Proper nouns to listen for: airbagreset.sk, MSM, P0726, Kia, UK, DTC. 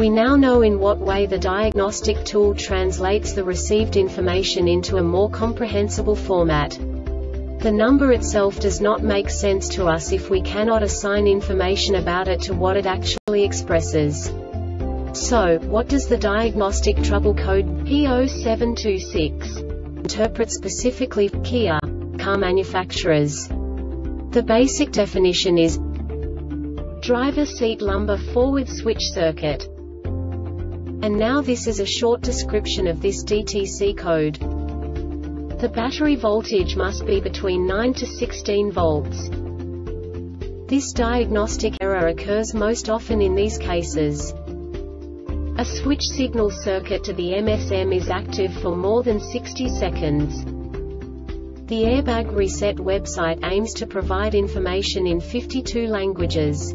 We now know in what way the diagnostic tool translates the received information into a more comprehensible format. The number itself does not make sense to us if we cannot assign information about it to what it actually expresses. So, what does the diagnostic trouble code P0726 interpret specifically for Kia car manufacturers? The basic definition is driver seat lumbar forward switch circuit. And now this is a short description of this DTC code. The battery voltage must be between 9 to 16 volts. This diagnostic error occurs most often in these cases. A switch signal circuit to the MSM is active for more than 60 seconds. The Airbag Reset website aims to provide information in 52 languages.